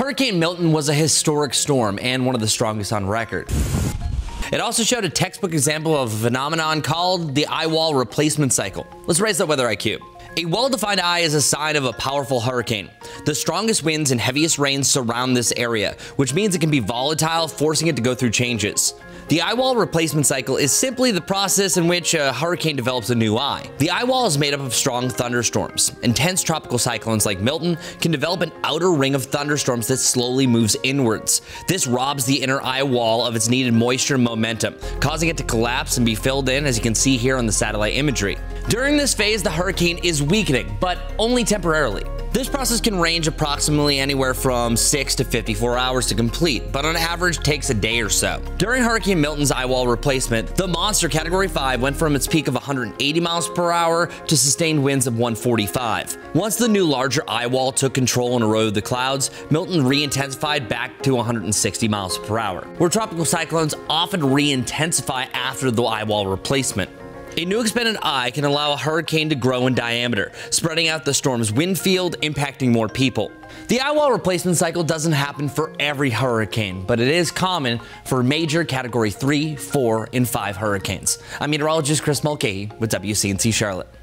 Hurricane Milton was a historic storm and one of the strongest on record. It also showed a textbook example of a phenomenon called the eyewall replacement cycle. Let's raise that weather IQ. A well-defined eye is a sign of a powerful hurricane. The strongest winds and heaviest rains surround this area, which means it can be volatile, forcing it to go through changes. The eyewall replacement cycle is simply the process in which a hurricane develops a new eye. The eyewall is made up of strong thunderstorms. Intense tropical cyclones like Milton can develop an outer ring of thunderstorms that slowly moves inwards. This robs the inner eyewall of its needed moisture and momentum, causing it to collapse and be filled in, as you can see here on the satellite imagery. During this phase, the hurricane is weakening, but only temporarily. This process can range approximately anywhere from 6 to 54 hours to complete, but on average takes a day or so. During Hurricane Milton's eyewall replacement, the monster Category 5 went from its peak of 180 miles per hour to sustained winds of 145. Once the new larger eyewall took control and eroded the clouds, Milton re-intensified back to 160 miles per hour, where tropical cyclones often re-intensify after the eyewall replacement. A new expanded eye can allow a hurricane to grow in diameter, spreading out the storm's wind field, impacting more people. The eyewall replacement cycle doesn't happen for every hurricane, but it is common for major Category 3, 4, and 5 hurricanes. I'm meteorologist Chris Mulcahy with WCNC Charlotte.